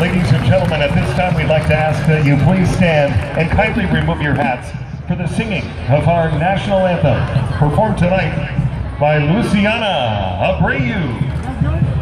Ladies and gentlemen, at this time we'd like to ask that you please stand and kindly remove your hats for the singing of our national anthem, performed tonight by Luciana Abreu.